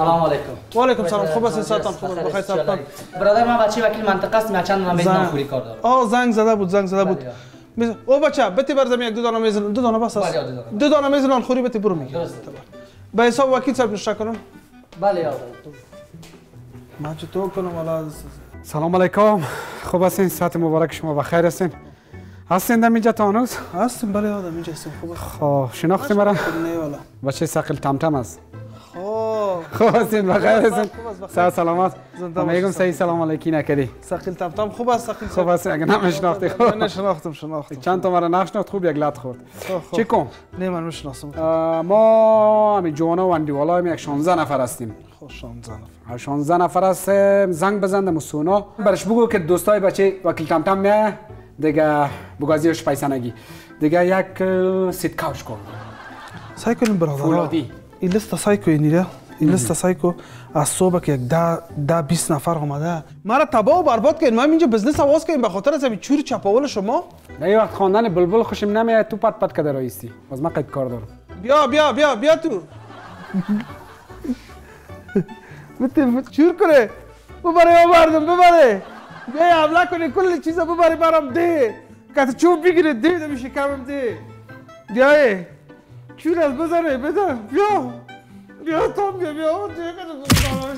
سلام علیکم. و علیکم سلام. خوب هستین سلطان؟ خوب هستین؟ بخیر سلطان. برادر من بچه وکیل منطقه است، من چند نام میزنم خوری کار دارم. آه زنگ زده بود. او بچه بتی برزم یک دو دانه میزنم. دو دانه بس است. دو دانه میزنم خوری بتی برو میگیرم. به حساب وکیل صاحب نشا کنم. بله یادم. ما چطور کنم والا؟ سلام علیکم. خوب هستین؟ ساعت مبارک شما بخیر هستین. هستین در اینجا تا هنوز؟ هستم بله یادم اینجا هستم. خوب خواه شناختی مرا؟ نه والا. بچه ثقل تمتم است. خوب هستین؟ بخیر هستین؟ سلام سلامت. ما میگم صحیح سلام علیکی نکردی. ثقل تمتم خوب است ثقل. خوب هست اگه نمیشناختی خوب. من نشناختم. چند تا مرا نشناخت خوب یک لات خورد. چی کنم؟ نه من میشناسم. ما می جوانا و اندی والا می 16 نفر هستیم. 16 نفر هستیم. زنگ بزنم سونا. برش بگو که دوستای بچه وکیل تمتم میه. دیگه بگازیش پیسنگی دیگه یک سید کاوش کن سعی کنیم برادرها این لسته سعی کنیم این لسته سعی کن از صبح که یک ده 20 نفر اومده ما را تباه و برباد کردیم ما اینجا بزنس آواز کردیم به خاطر از این چور چپاول شما دیگه وقت خواندن بلبل خوشم نمیاد تو پد پد کده رایستی باز من قید کار دارم بیا تو بتیم چور کنه ببره بیا حمله کنی کل چیزا ببری برام ده کت چوب بگیره ده ده میشه کمم ده بیایه چون از بزنه بزن بیا تا بیا